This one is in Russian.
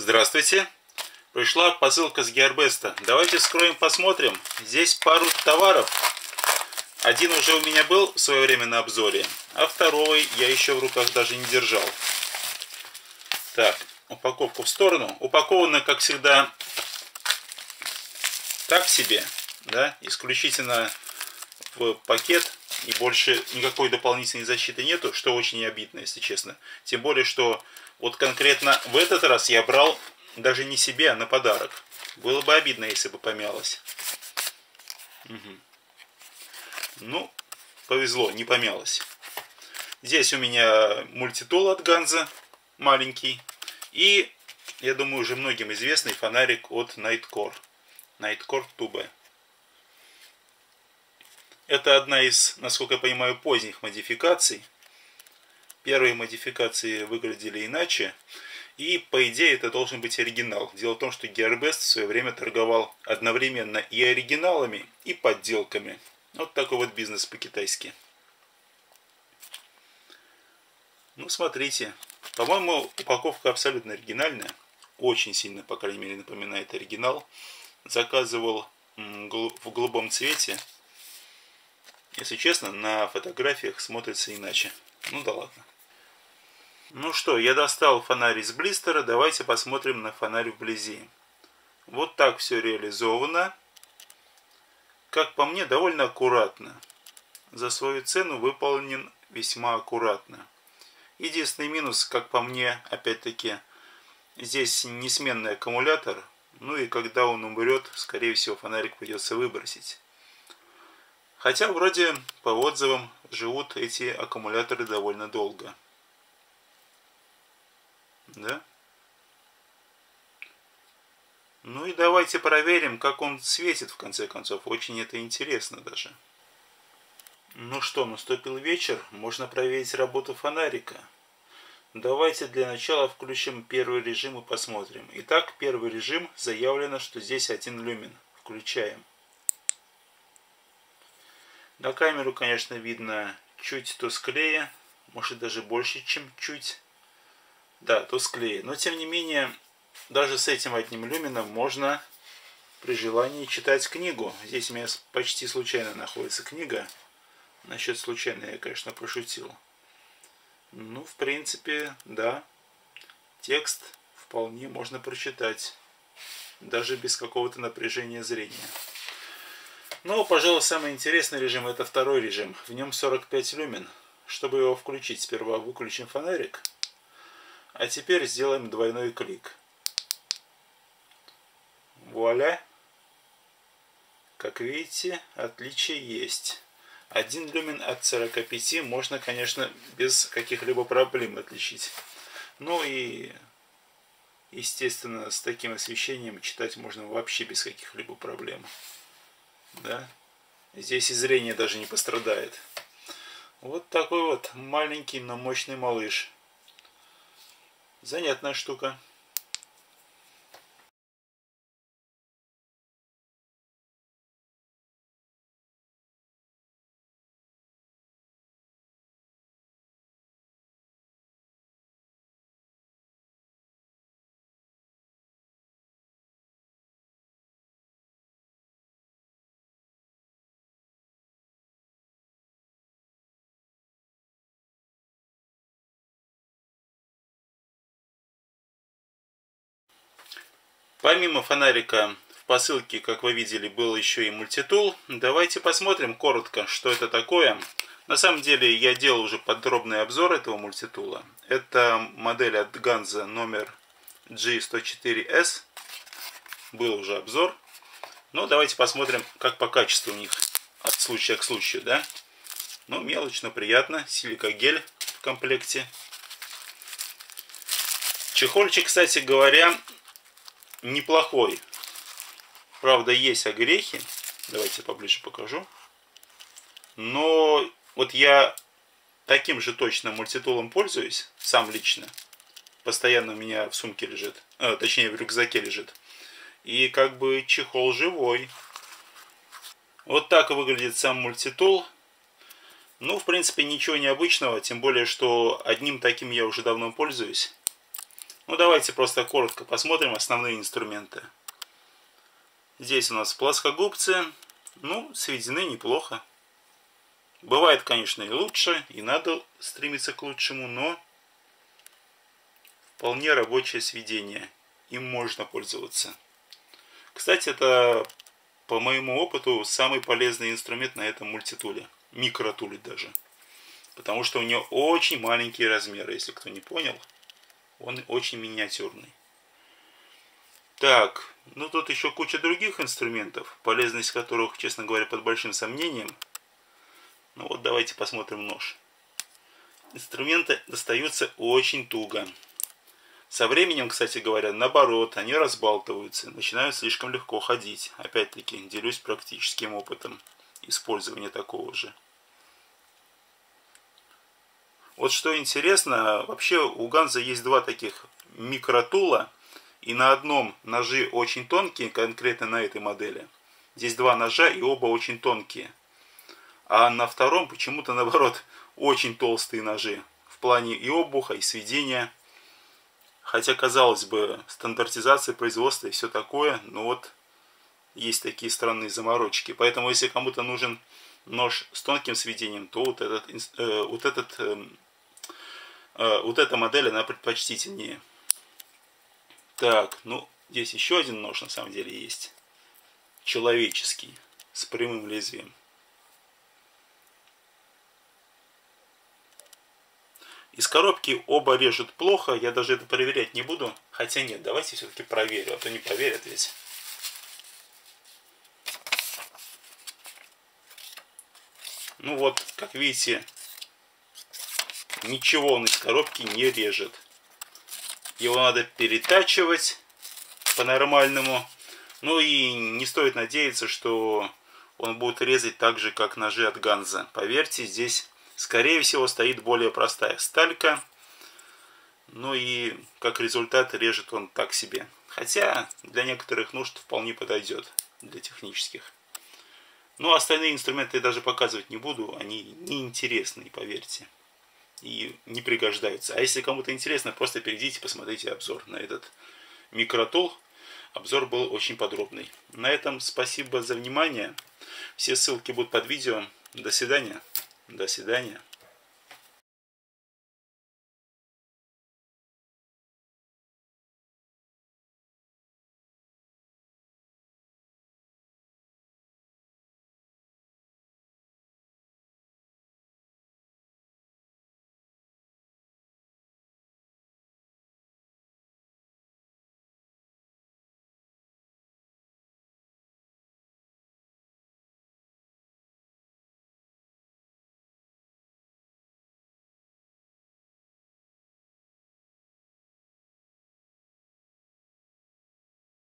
Здравствуйте! Пришла посылка с GearBest. Давайте вскроем, посмотрим. Здесь пару товаров. Один уже у меня был в свое время на обзоре, а второй я еще в руках даже не держал. Так, упаковку в сторону. Упаковано, как всегда, так себе, да, исключительно в пакет. И больше никакой дополнительной защиты нету, что очень обидно, если честно. Тем более, что вот конкретно в этот раз я брал даже не себе, а на подарок. Было бы обидно, если бы помялось. Угу. Ну, повезло, не помялось. Здесь у меня мультитул от Ганза, маленький. И, я думаю, уже многим известный фонарик от Nitecore Tube. Это одна из, насколько я понимаю, поздних модификаций. Первые модификации выглядели иначе. И, по идее, это должен быть оригинал. Дело в том, что GearBest в свое время торговал одновременно и оригиналами, и подделками. Вот такой вот бизнес по-китайски. Ну, смотрите. По-моему, упаковка абсолютно оригинальная. Очень сильно, по крайней мере, напоминает оригинал. Заказывал в голубом цвете. Если честно, на фотографиях смотрится иначе. Ну да ладно. Ну что, я достал фонарь из блистера. Давайте посмотрим на фонарь вблизи. Вот так все реализовано. Как по мне, довольно аккуратно. За свою цену выполнен весьма аккуратно. Единственный минус, как по мне, опять-таки, здесь несменный аккумулятор. Ну и когда он умрет, скорее всего, фонарик придется выбросить. Хотя, вроде, по отзывам, живут эти аккумуляторы довольно долго. Да? Ну и давайте проверим, как он светит, в конце концов. Очень это интересно даже. Ну что, наступил вечер. Можно проверить работу фонарика. Давайте для начала включим первый режим и посмотрим. Итак, первый режим. Заявлено, что здесь 1 люмен. Включаем. На камеру, конечно, видно чуть тусклее, может даже больше, чем чуть. Да, тусклее. Но, тем не менее, даже с этим 1 люменом можно при желании читать книгу. Здесь у меня почти случайно находится книга. Насчет случайно я, конечно, пошутил. Ну, в принципе, да. Текст вполне можно прочитать. Даже без какого-то напряжения зрения. Но, пожалуй, самый интересный режим – это второй режим. В нем 45 люмен. Чтобы его включить, сперва выключим фонарик. А теперь сделаем двойной клик. Вуаля! Как видите, отличие есть. 1 люмен от 45 можно, конечно, без каких-либо проблем отличить. Ну и, естественно, с таким освещением читать можно вообще без каких-либо проблем. Да? Здесь и зрение даже не пострадает. Вот такой вот маленький, но мощный малыш. Занятная штука. Помимо фонарика в посылке, как вы видели, был еще и мультитул. Давайте посмотрим коротко, что это такое. На самом деле я делал уже подробный обзор этого мультитула. Это модель от Ганза номер G104S. Был уже обзор. Но давайте посмотрим, как по качеству у них от случая к случаю. Да? Ну, мелочно приятно. Силикагель в комплекте. Чехольчик, кстати говоря, неплохой. Правда, есть огрехи. Давайте поближе покажу. Но вот я таким же точно мультитулом пользуюсь. Сам лично. Постоянно у меня в сумке лежит. Точнее, в рюкзаке лежит. И как бы чехол живой. Вот так выглядит сам мультитул. Ну, в принципе, ничего необычного. Тем более, что одним таким я уже давно пользуюсь. Ну давайте просто коротко посмотрим основные инструменты. Здесь у нас плоскогубцы. Ну, сведены неплохо. Бывает, конечно, и лучше, и надо стремиться к лучшему, но вполне рабочее сведение. Им можно пользоваться. Кстати, это, по моему опыту, самый полезный инструмент на этом мультитуле. Микротуле даже. Потому что у нее очень маленькие размеры, если кто не понял. Он очень миниатюрный. Так, ну тут еще куча других инструментов, полезность которых, честно говоря, под большим сомнением. Ну вот давайте посмотрим нож. Инструменты достаются очень туго. Со временем, кстати говоря, наоборот, они разбалтываются, начинают слишком легко ходить. Опять-таки, делюсь практическим опытом использования такого же. Вот что интересно, вообще у Ганза есть два таких микротула. И на одном ножи очень тонкие, конкретно на этой модели. Здесь два ножа и оба очень тонкие. А на втором почему-то наоборот очень толстые ножи. В плане и обуха, и сведения. Хотя, казалось бы, стандартизация производства и все такое. Но вот есть такие странные заморочки. Поэтому если кому-то нужен нож с тонким сведением, то вот эта модель она предпочтительнее. Так, ну, здесь еще один нож, на самом деле, есть. Человеческий, с прямым лезвием. Из коробки оба режут плохо, я даже это проверять не буду. Хотя нет, давайте все-таки проверю, а то не проверят ведь. Ну вот, как видите, ничего он из коробки не режет. Его надо перетачивать по-нормальному. Ну и не стоит надеяться, что он будет резать так же, как ножи от Ганза. Поверьте, здесь, скорее всего, стоит более простая сталька. Ну и, как результат, режет он так себе. Хотя, для некоторых нужд вполне подойдет, для технических. Но остальные инструменты я даже показывать не буду. Они неинтересные, поверьте. И не пригождаются. А если кому-то интересно, просто перейдите, посмотрите обзор на этот микротул. Обзор был очень подробный. На этом спасибо за внимание. Все ссылки будут под видео. До свидания. До свидания.